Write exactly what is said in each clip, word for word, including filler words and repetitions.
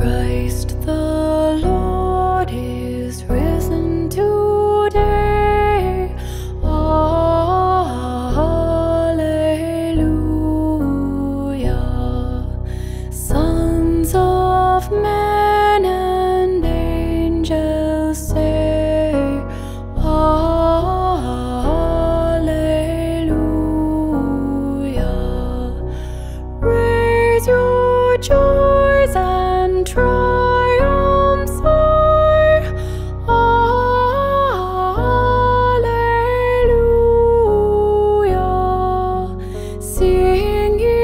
Christ the Lord is risen today. Alleluia. Sons of men and angels say, Alleluia. Raise your joys and triumphs, Alleluia. Sing ye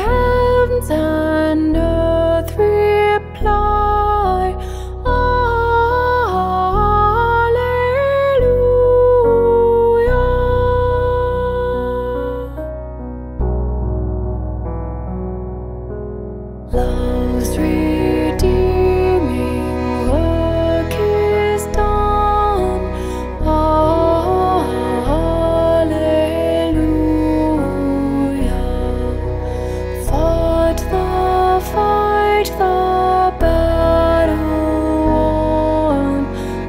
heavens and earth, reply, Alleluia. Love's redeeming work is done, Alleluia. Fought the fight, the battle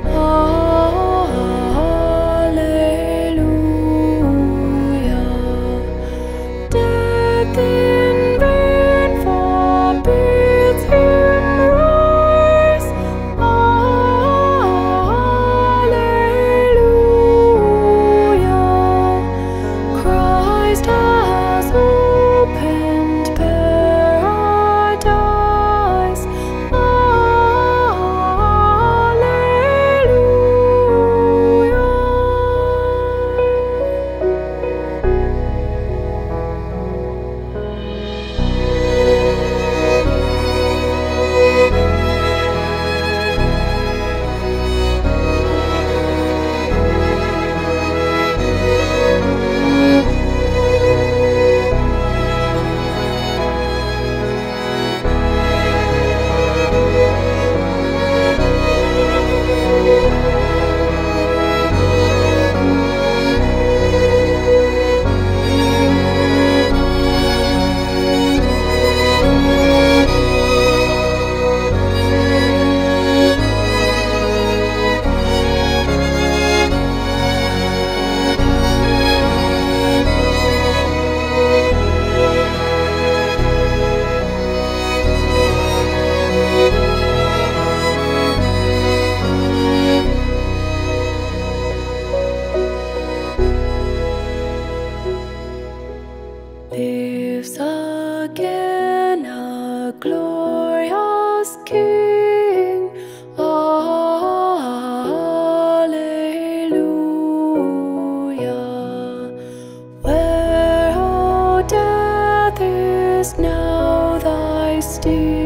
won, Alleluia. Death in vain forbids him rise, Alleluia. Christ has opened paradise, Alleluia. Lives again a glorious King, Alleluia. Where, O death, is now thy sting?